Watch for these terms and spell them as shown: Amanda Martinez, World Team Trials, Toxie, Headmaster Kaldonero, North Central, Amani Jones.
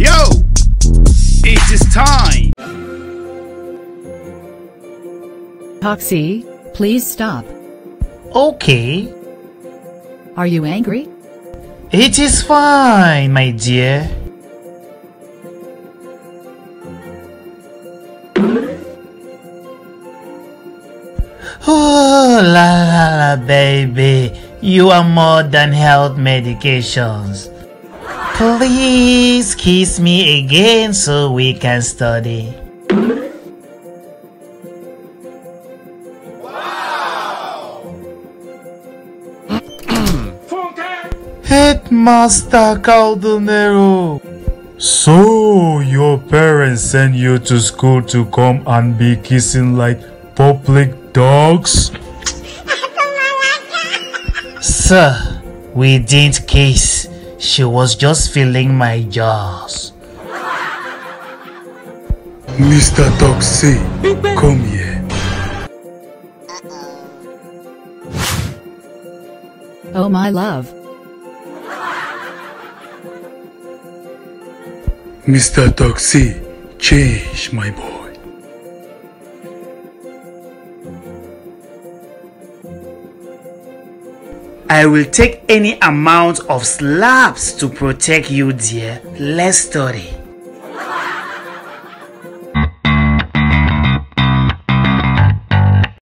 Yo, it is time. Toxie, please stop. Okay. Are you angry? It is fine, my dear. Oh, la la la, baby. You are more than health medications. Please kiss me again so we can study. Wow! Headmaster Kaldonero! So, your parents sent you to school to come and be kissing like public dogs? Sir, we didn't kiss. She was just feeling my jaws. Mr. Toxie, come here. Oh, my love. Mr. Toxie, change, my boy. I will take any amount of slaps to protect you, dear. Let's study.